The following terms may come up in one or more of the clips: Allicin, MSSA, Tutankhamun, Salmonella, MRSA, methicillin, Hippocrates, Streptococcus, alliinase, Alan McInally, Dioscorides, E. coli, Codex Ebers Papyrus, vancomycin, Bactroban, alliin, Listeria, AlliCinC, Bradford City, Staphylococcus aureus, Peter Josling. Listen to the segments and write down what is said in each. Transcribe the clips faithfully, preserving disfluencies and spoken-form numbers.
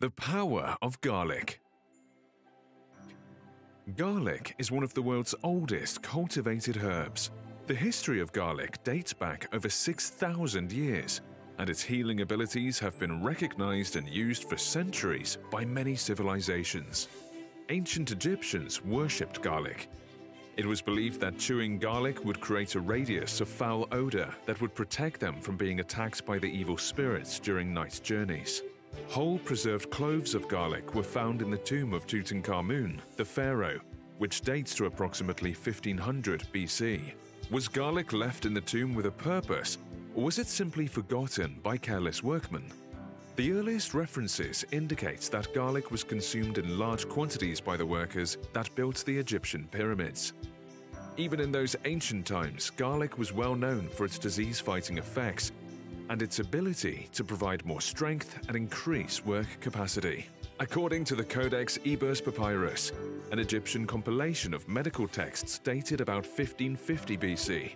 The power of garlic. Garlic is one of the world's oldest cultivated herbs. The history of garlic dates back over six thousand years, and its healing abilities have been recognized and used for centuries by many civilizations. Ancient Egyptians worshipped garlic. It was believed that chewing garlic would create a radius of foul odor that would protect them from being attacked by the evil spirits during night journeys. Whole preserved cloves of garlic were found in the tomb of Tutankhamun, the pharaoh, which dates to approximately fifteen hundred B C. Was garlic left in the tomb with a purpose, or was it simply forgotten by careless workmen? The earliest references indicate that garlic was consumed in large quantities by the workers that built the Egyptian pyramids. Even in those ancient times, garlic was well known for its disease-fighting effects and its ability to provide more strength and increase work capacity. According to the Codex Ebers Papyrus, an Egyptian compilation of medical texts dated about fifteen fifty B C,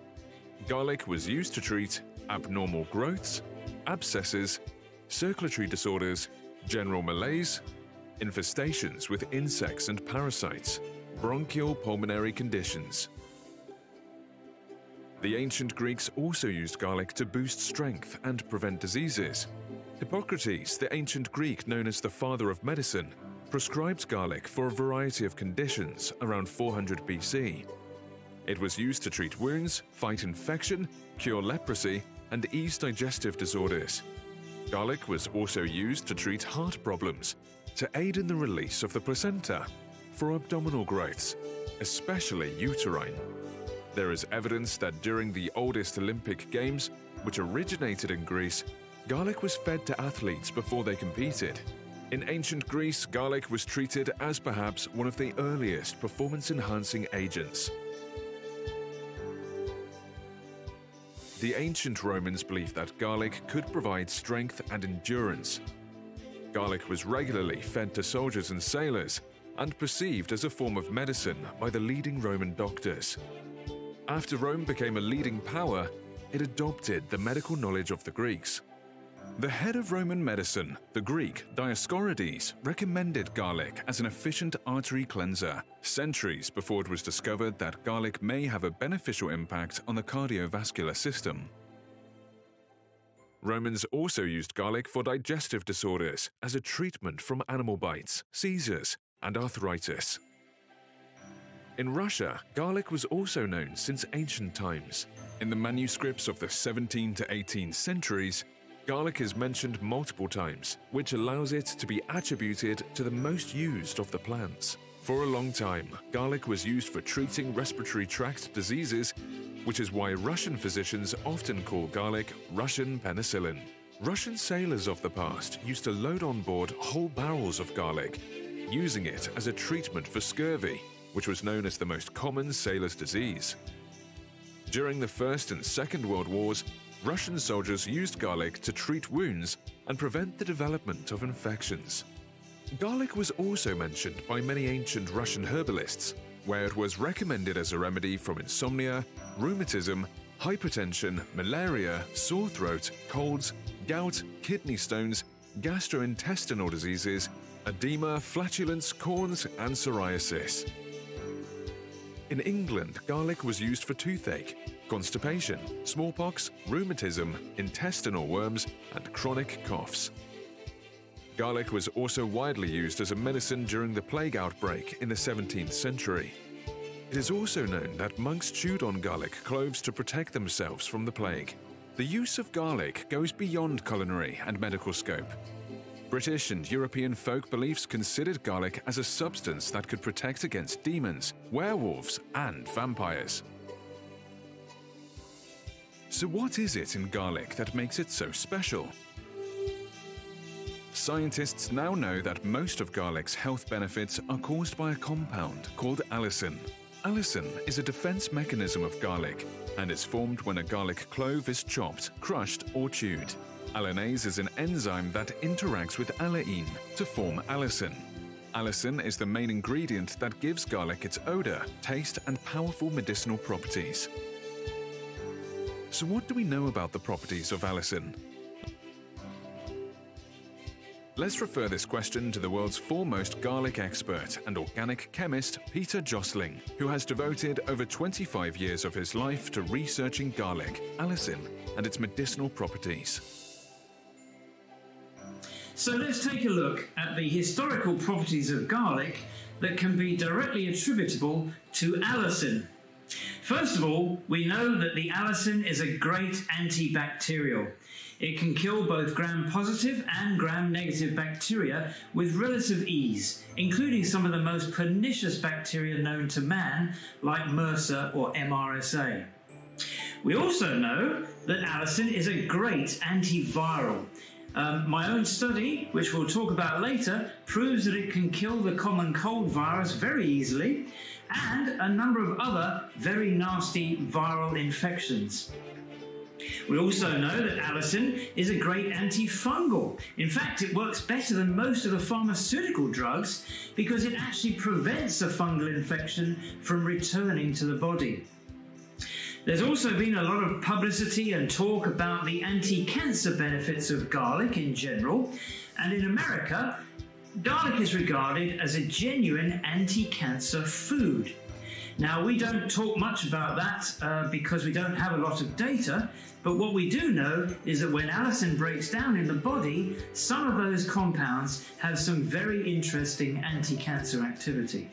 garlic was used to treat abnormal growths, abscesses, circulatory disorders, general malaise, infestations with insects and parasites, bronchial pulmonary conditions. The ancient Greeks also used garlic to boost strength and prevent diseases. Hippocrates, the ancient Greek known as the father of medicine, prescribed garlic for a variety of conditions around four hundred B C. It was used to treat wounds, fight infection, cure leprosy, and ease digestive disorders. Garlic was also used to treat heart problems, to aid in the release of the placenta, for abdominal growths, especially uterine. There is evidence that during the oldest Olympic Games, which originated in Greece, garlic was fed to athletes before they competed. In ancient Greece, garlic was treated as perhaps one of the earliest performance-enhancing agents. The ancient Romans believed that garlic could provide strength and endurance. Garlic was regularly fed to soldiers and sailors and perceived as a form of medicine by the leading Roman doctors. After Rome became a leading power, it adopted the medical knowledge of the Greeks. The head of Roman medicine, the Greek Dioscorides, recommended garlic as an efficient artery cleanser, centuries before it was discovered that garlic may have a beneficial impact on the cardiovascular system. Romans also used garlic for digestive disorders as a treatment from animal bites, seizures, and arthritis. In Russia, garlic was also known since ancient times. In the manuscripts of the seventeenth to eighteenth centuries, garlic is mentioned multiple times, which allows it to be attributed to the most used of the plants. For a long time, garlic was used for treating respiratory tract diseases, which is why Russian physicians often call garlic Russian penicillin. Russian sailors of the past used to load on board whole barrels of garlic, using it as a treatment for scurvy, which was known as the most common sailor's disease. During the First and Second World Wars, Russian soldiers used garlic to treat wounds and prevent the development of infections. Garlic was also mentioned by many ancient Russian herbalists, where it was recommended as a remedy from insomnia, rheumatism, hypertension, malaria, sore throat, colds, gout, kidney stones, gastrointestinal diseases, edema, flatulence, corns, and psoriasis. In England, garlic was used for toothache, constipation, smallpox, rheumatism, intestinal worms, and chronic coughs. Garlic was also widely used as a medicine during the plague outbreak in the seventeenth century. It is also known that monks chewed on garlic cloves to protect themselves from the plague. The use of garlic goes beyond culinary and medical scope. British and European folk beliefs considered garlic as a substance that could protect against demons, werewolves, and vampires. So what is it in garlic that makes it so special? Scientists now know that most of garlic's health benefits are caused by a compound called allicin. Allicin is a defense mechanism of garlic and is formed when a garlic clove is chopped, crushed, or chewed. Alliinase is an enzyme that interacts with alliin to form allicin. Allicin is the main ingredient that gives garlic its odor, taste, and powerful medicinal properties. So what do we know about the properties of allicin? Let's refer this question to the world's foremost garlic expert and organic chemist, Peter Josling, who has devoted over twenty-five years of his life to researching garlic, allicin, and its medicinal properties. So let's take a look at the historical properties of garlic that can be directly attributable to allicin. First of all, we know that the allicin is a great antibacterial. It can kill both gram-positive and gram-negative bacteria with relative ease, including some of the most pernicious bacteria known to man, like M R S A or M R S A. We also know that allicin is a great antiviral. Um, my own study, which we'll talk about later, proves that it can kill the common cold virus very easily and a number of other very nasty viral infections. We also know that allicin is a great antifungal. In fact, it works better than most of the pharmaceutical drugs because it actually prevents a fungal infection from returning to the body. There's also been a lot of publicity and talk about the anti-cancer benefits of garlic in general, and in America, garlic is regarded as a genuine anti-cancer food. Now, we don't talk much about that uh, because we don't have a lot of data, but what we do know is that when allicin breaks down in the body, some of those compounds have some very interesting anti-cancer activity.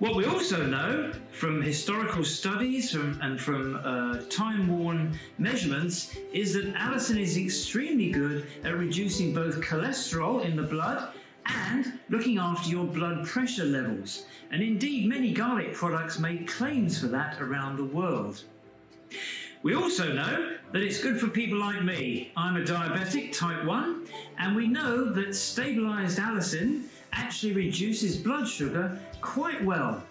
What we also know from historical studies from, and from uh, time-worn measurements is that allicin is extremely good at reducing both cholesterol in the blood and looking after your blood pressure levels. And indeed, many garlic products make claims for that around the world. We also know that it's good for people like me. I'm a diabetic, type one, and we know that stabilized allicin actually reduces blood sugar quite well.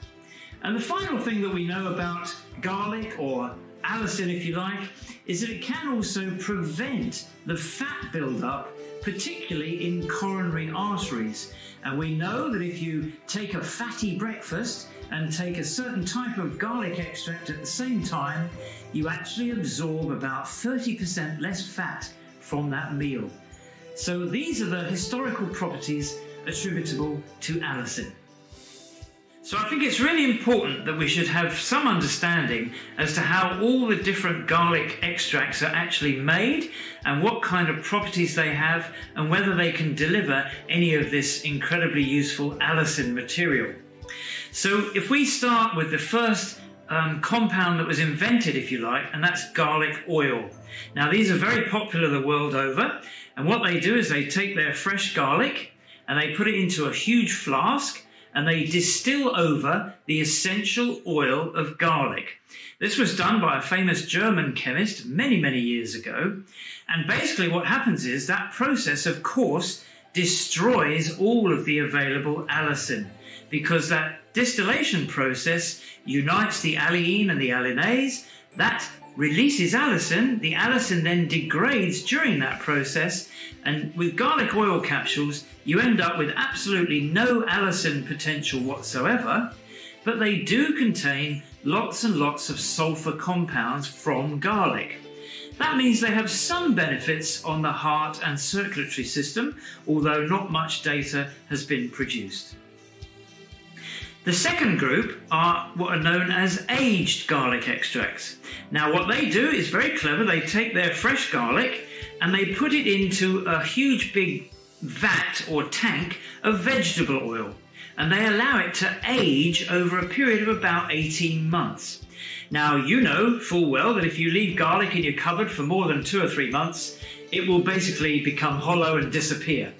And the final thing that we know about garlic, or allicin if you like, is that it can also prevent the fat buildup, particularly in coronary arteries. And we know that if you take a fatty breakfast and take a certain type of garlic extract at the same time, you actually absorb about thirty percent less fat from that meal. So these are the historical properties attributable to allicin. So I think it's really important that we should have some understanding as to how all the different garlic extracts are actually made and what kind of properties they have and whether they can deliver any of this incredibly useful allicin material. So if we start with the first um, compound that was invented, if you like, and that's garlic oil. Now these are very popular the world over, and what they do is they take their fresh garlic and they put it into a huge flask and they distill over the essential oil of garlic. This was done by a famous German chemist many, many years ago. And basically what happens is that process, of course, destroys all of the available allicin because that distillation process unites the alliin and the alliinase. That releases allicin. The allicin then degrades during that process, and with garlic oil capsules you end up with absolutely no allicin potential whatsoever, but they do contain lots and lots of sulfur compounds from garlic. That means they have some benefits on the heart and circulatory system, although not much data has been produced. The second group are what are known as aged garlic extracts. Now what they do is very clever. They take their fresh garlic and they put it into a huge big vat or tank of vegetable oil, and they allow it to age over a period of about eighteen months. Now you know full well that if you leave garlic in your cupboard for more than two or three months, it will basically become hollow and disappear.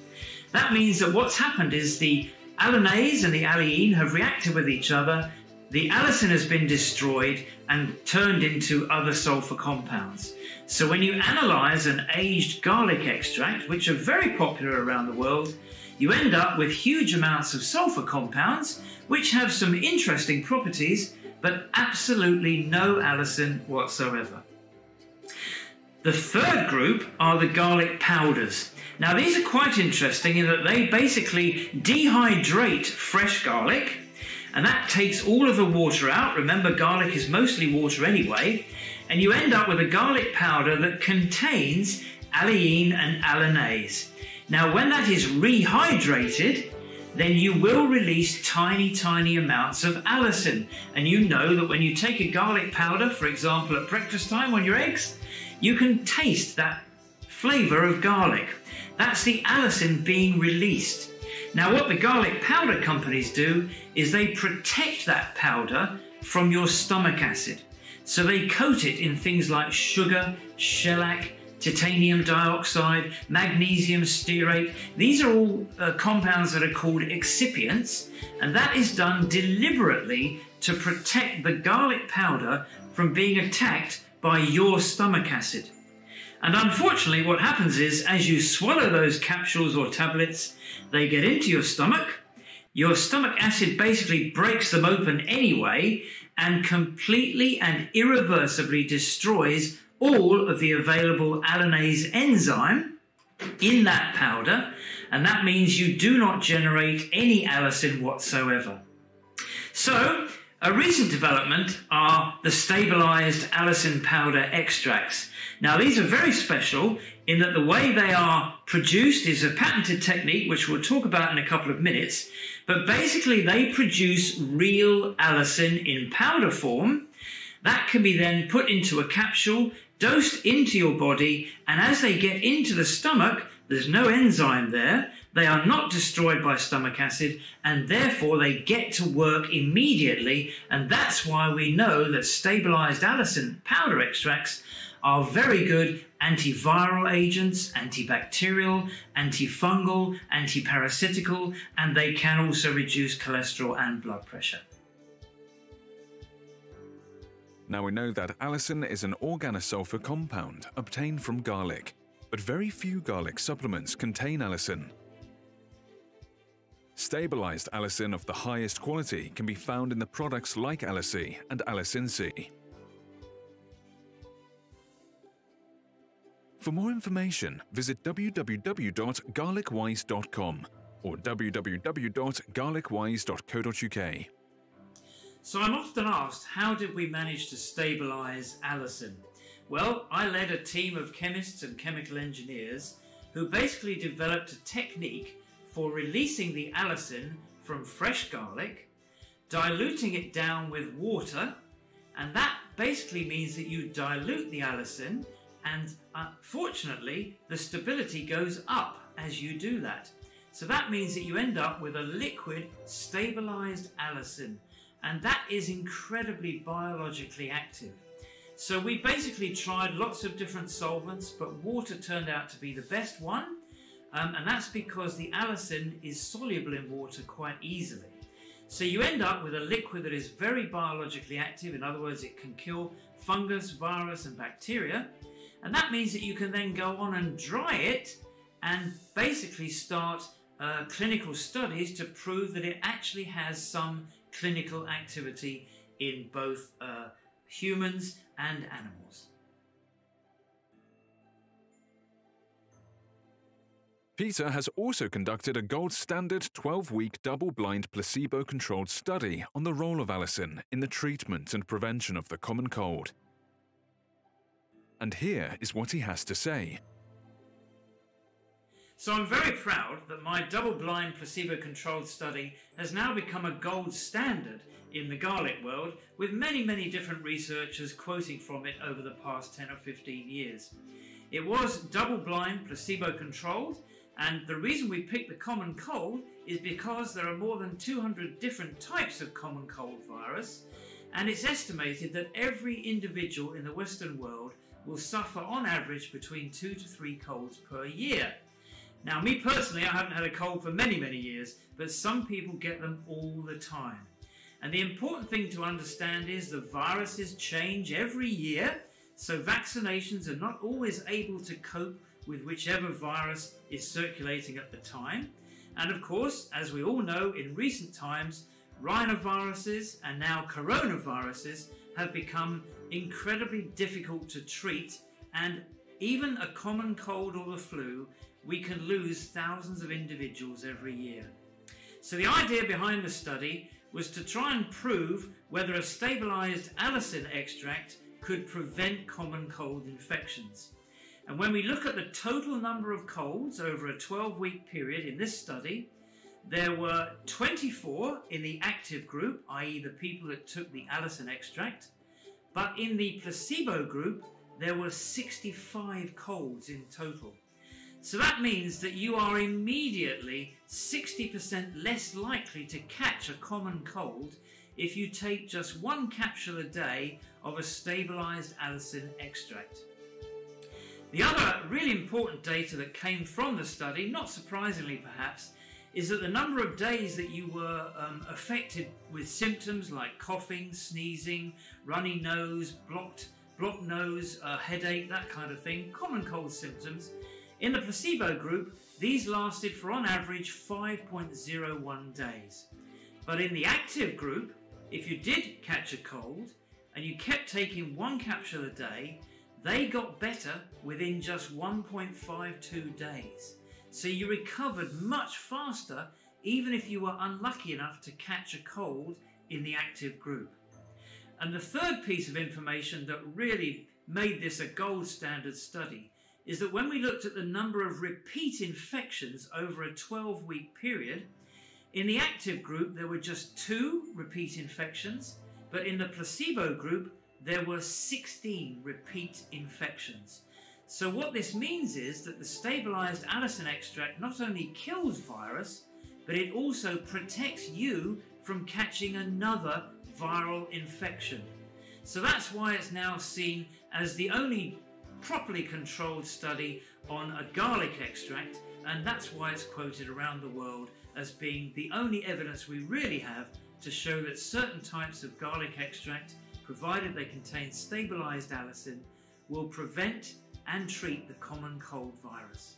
That means that what's happened is the alliinase and the alliin have reacted with each other, the allicin has been destroyed and turned into other sulfur compounds. So when you analyse an aged garlic extract, which are very popular around the world, you end up with huge amounts of sulfur compounds, which have some interesting properties, but absolutely no allicin whatsoever. The third group are the garlic powders. Now these are quite interesting in that they basically dehydrate fresh garlic, and that takes all of the water out. Remember, garlic is mostly water anyway, and you end up with a garlic powder that contains alliin and alliinase. Now when that is rehydrated, then you will release tiny, tiny amounts of allicin. And you know that when you take a garlic powder, for example, at breakfast time on your eggs, you can taste that flavour of garlic. That's the allicin being released. Now what the garlic powder companies do is they protect that powder from your stomach acid. So they coat it in things like sugar, shellac, titanium dioxide, magnesium stearate. These are all uh, compounds that are called excipients, and that is done deliberately to protect the garlic powder from being attacked by your stomach acid. And unfortunately, what happens is, as you swallow those capsules or tablets, they get into your stomach. Your stomach acid basically breaks them open anyway and completely and irreversibly destroys all of the available alliinase enzyme in that powder, and that means you do not generate any allicin whatsoever. So a recent development are the stabilized allicin powder extracts. Now these are very special in that the way they are produced is a patented technique which we'll talk about in a couple of minutes, but basically they produce real allicin in powder form. That can be then put into a capsule, dosed into your body, and as they get into the stomach, there's no enzyme there, they are not destroyed by stomach acid, and therefore they get to work immediately, and that's why we know that stabilised allicin powder extracts are very good antiviral agents, antibacterial, antifungal, antiparasitical, and they can also reduce cholesterol and blood pressure. Now we know that allicin is an organosulfur compound obtained from garlic, but very few garlic supplements contain allicin. Stabilized allicin of the highest quality can be found in the products like AlliCinC and AlliCinC. For more information, visit w w w dot garlic wise dot com or w w w dot garlic wise dot co dot u k. So I'm often asked, how did we manage to stabilise allicin? Well, I led a team of chemists and chemical engineers who basically developed a technique for releasing the allicin from fresh garlic, diluting it down with water, and that basically means that you dilute the allicin, and unfortunately, the stability goes up as you do that. So that means that you end up with a liquid stabilised allicin. And that is incredibly biologically active. So we basically tried lots of different solvents, but water turned out to be the best one. Um, and that's because the allicin is soluble in water quite easily. So you end up with a liquid that is very biologically active. In other words, it can kill fungus, virus, and bacteria. And that means that you can then go on and dry it and basically start uh, clinical studies to prove that it actually has some clinical activity in both uh, humans and animals. Peter has also conducted a gold standard twelve week double-blind placebo-controlled study on the role of allicin in the treatment and prevention of the common cold. And here is what he has to say. So I'm very proud that my double-blind placebo-controlled study has now become a gold standard in the garlic world, with many, many different researchers quoting from it over the past ten or fifteen years. It was double-blind placebo-controlled, and the reason we picked the common cold is because there are more than two hundred different types of common cold virus, and it's estimated that every individual in the Western world will suffer on average between two to three colds per year. Now, me personally, I haven't had a cold for many, many years, but some people get them all the time. And the important thing to understand is the viruses change every year, so vaccinations are not always able to cope with whichever virus is circulating at the time. And of course, as we all know, in recent times, rhinoviruses and now coronaviruses have become incredibly difficult to treat, and even a common cold or the flu, we can lose thousands of individuals every year. So the idea behind the study was to try and prove whether a stabilized allicin extract could prevent common cold infections. And when we look at the total number of colds over a twelve-week period in this study, there were twenty-four in the active group, that is the people that took the allicin extract, but in the placebo group, there were sixty-five colds in total. So that means that you are immediately sixty percent less likely to catch a common cold if you take just one capsule a day of a stabilized allicin extract. The other really important data that came from the study, not surprisingly perhaps, is that the number of days that you were um, affected with symptoms like coughing, sneezing, runny nose, blocked, blocked nose, uh, headache, that kind of thing, common cold symptoms. In the placebo group, these lasted for on average five point zero one days. But in the active group, if you did catch a cold and you kept taking one capsule a day, they got better within just one point five two days. So you recovered much faster even if you were unlucky enough to catch a cold in the active group. And the third piece of information that really made this a gold standard study is that when we looked at the number of repeat infections over a twelve-week period, in the active group there were just two repeat infections, but in the placebo group there were sixteen repeat infections. So what this means is that the stabilized allicin extract not only kills virus, but it also protects you from catching another viral infection. So that's why it's now seen as the only properly controlled study on a garlic extract, and that's why it's quoted around the world as being the only evidence we really have to show that certain types of garlic extract, provided they contain stabilized allicin, will prevent and treat the common cold virus.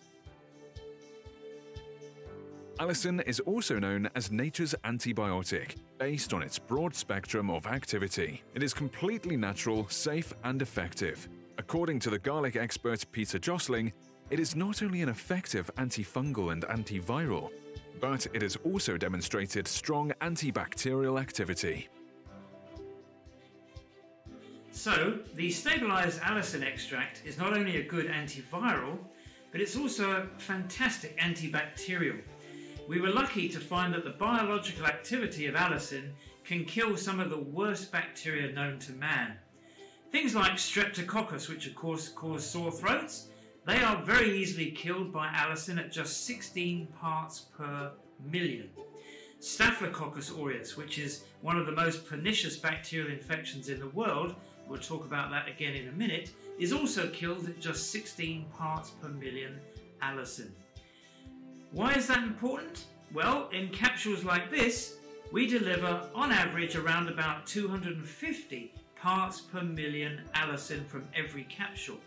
Allicin is also known as nature's antibiotic, based on its broad spectrum of activity. It is completely natural, safe and effective. According to the garlic expert Peter Josling, it is not only an effective antifungal and antiviral, but it has also demonstrated strong antibacterial activity. So, the stabilized allicin extract is not only a good antiviral, but it's also a fantastic antibacterial. We were lucky to find that the biological activity of allicin can kill some of the worst bacteria known to man. Things like Streptococcus, which of course cause sore throats, they are very easily killed by allicin at just sixteen parts per million. Staphylococcus aureus, which is one of the most pernicious bacterial infections in the world, we'll talk about that again in a minute, is also killed at just sixteen parts per million allicin. Why is that important? Well, in capsules like this, we deliver on average around about two hundred fifty parts per million allicin from every capsule.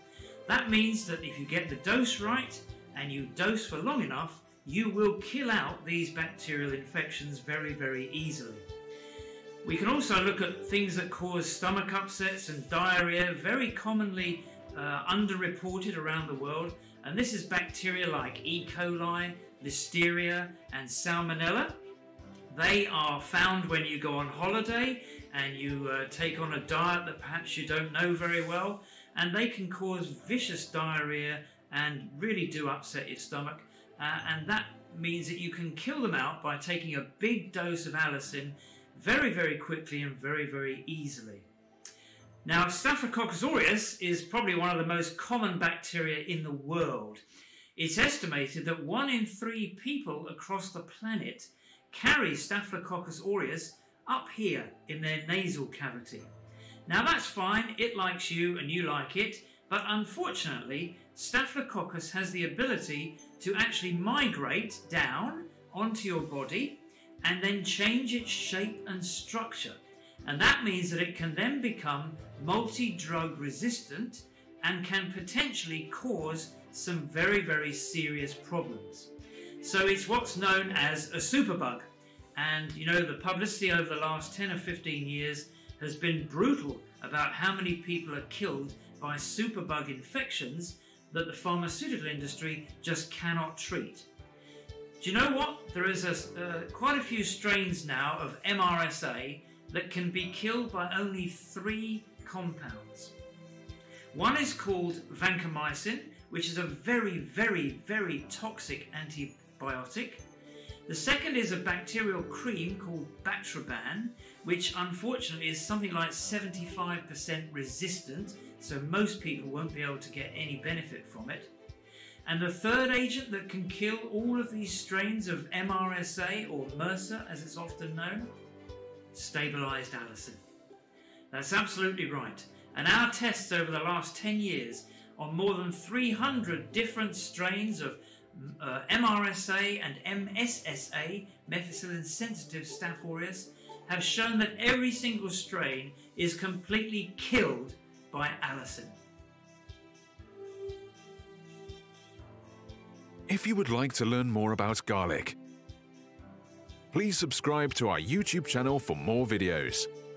That means that if you get the dose right and you dose for long enough, you will kill out these bacterial infections very, very easily. We can also look at things that cause stomach upsets and diarrhea, very commonly uh, underreported around the world, and this is bacteria like E. coli, Listeria and Salmonella. They are found when you go on holiday and you uh, take on a diet that perhaps you don't know very well, and they can cause vicious diarrhea and really do upset your stomach, uh, and that means that you can kill them out by taking a big dose of allicin very, very quickly and very, very easily. Now, Staphylococcus aureus is probably one of the most common bacteria in the world. It's estimated that one in three people across the planet carry Staphylococcus aureus up here in their nasal cavity. Now that's fine, it likes you and you like it, but unfortunately Staphylococcus has the ability to actually migrate down onto your body and then change its shape and structure. And that means that it can then become multi-drug resistant and can potentially cause some very, very serious problems. So it's what's known as a superbug, and you know, the publicity over the last ten or fifteen years has been brutal about how many people are killed by superbug infections that the pharmaceutical industry just cannot treat. Do you know what? There is a, uh, quite a few strains now of M R S A that can be killed by only three compounds. One is called vancomycin, which is a very, very, very toxic antibiotic. The second is a bacterial cream called Bactroban, which unfortunately is something like seventy-five percent resistant, so most people won't be able to get any benefit from it. And the third agent that can kill all of these strains of M R S A, or M R S A as it's often known, stabilised allicin. That's absolutely right. And our tests over the last ten years on more than three hundred different strains of Uh, M R S A and M S S A, methicillin-sensitive Staph aureus, have shown that every single strain is completely killed by allicin. If you would like to learn more about garlic, please subscribe to our YouTube channel for more videos.